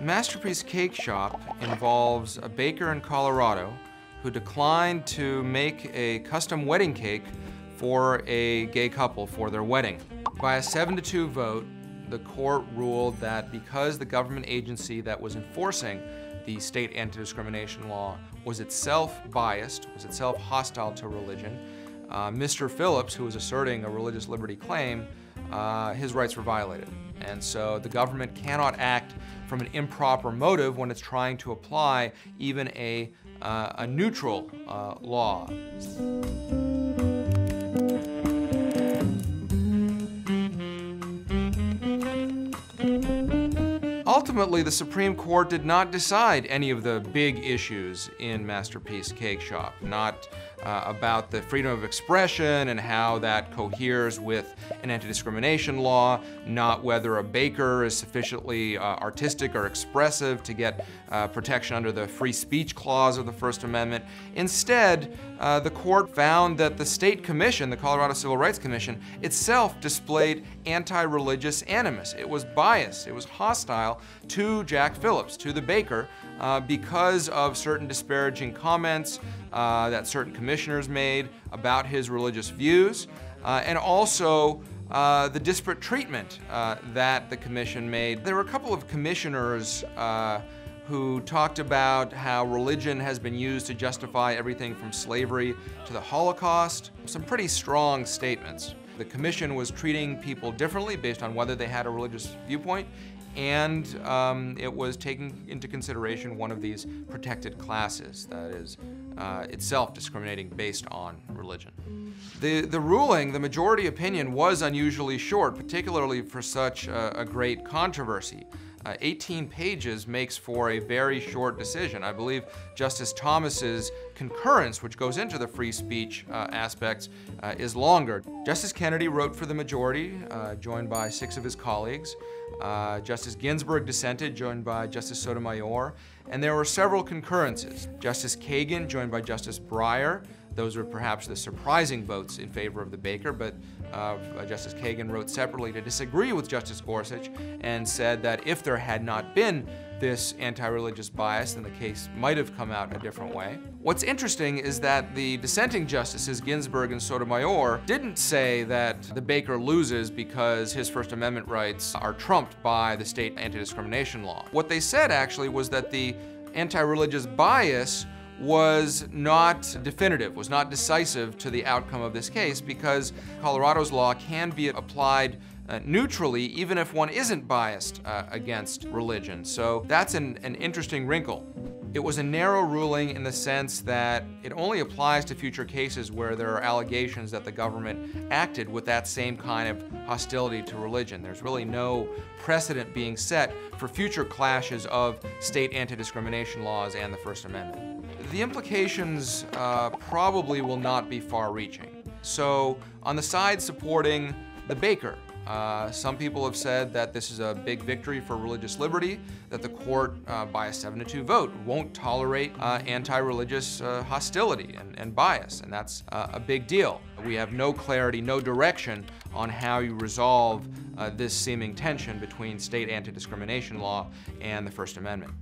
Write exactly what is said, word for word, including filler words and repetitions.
Masterpiece Cakeshop involves a baker in Colorado who declined to make a custom wedding cake for a gay couple for their wedding. By a seven to two vote, the court ruled that because the government agency that was enforcing the state anti-discrimination law was itself biased, was itself hostile to religion, uh, Mister Phillips, who was asserting a religious liberty claim, uh, his rights were violated. And so the government cannot act from an improper motive when it's trying to apply even a, uh, a neutral uh, law. Ultimately, the Supreme Court did not decide any of the big issues in Masterpiece Cakeshop, not uh, about the freedom of expression and how that coheres with an anti-discrimination law, not whether a baker is sufficiently uh, artistic or expressive to get uh, protection under the free speech clause of the First Amendment. Instead, uh, the court found that the state commission, the Colorado Civil Rights Commission, itself displayed anti-religious animus. It was biased, it was hostile to Jack Phillips, to the baker, uh, because of certain disparaging comments uh, that certain commissioners made about his religious views, uh, and also uh, the disparate treatment uh, that the commission made. There were a couple of commissioners uh, who talked about how religion has been used to justify everything from slavery to the Holocaust. Some pretty strong statements. The commission was treating people differently based on whether they had a religious viewpoint, and um, it was taking into consideration one of these protected classes that is uh, itself discriminating based on religion. The, the ruling, the majority opinion, was unusually short, particularly for such a, a great controversy. Uh, eighteen pages makes for a very short decision. I believe Justice Thomas's concurrence, which goes into the free speech uh, aspects, uh, is longer. Justice Kennedy wrote for the majority, uh, joined by six of his colleagues. Uh, Justice Ginsburg dissented, joined by Justice Sotomayor, and there were several concurrences. Justice Kagan, joined by Justice Breyer. Those were perhaps the surprising votes in favor of the baker, but uh, Justice Kagan wrote separately to disagree with Justice Gorsuch and said that if there had not been this anti-religious bias, then the case might have come out in a different way. What's interesting is that the dissenting justices, Ginsburg and Sotomayor, didn't say that the baker loses because his First Amendment rights are trumped by the state anti-discrimination law. What they said actually was that the anti-religious bias was not definitive, was not decisive to the outcome of this case, because Colorado's law can be applied uh, neutrally even if one isn't biased uh, against religion. So that's an, an interesting wrinkle. It was a narrow ruling in the sense that it only applies to future cases where there are allegations that the government acted with that same kind of hostility to religion. There's really no precedent being set for future clashes of state anti-discrimination laws and the First Amendment. The implications uh, probably will not be far-reaching. So, on the side supporting the baker, uh, some people have said that this is a big victory for religious liberty, that the court, uh, by a seven to two vote, won't tolerate uh, anti-religious uh, hostility and, and bias, and that's uh, a big deal. We have no clarity, no direction on how you resolve uh, this seeming tension between state anti-discrimination law and the First Amendment.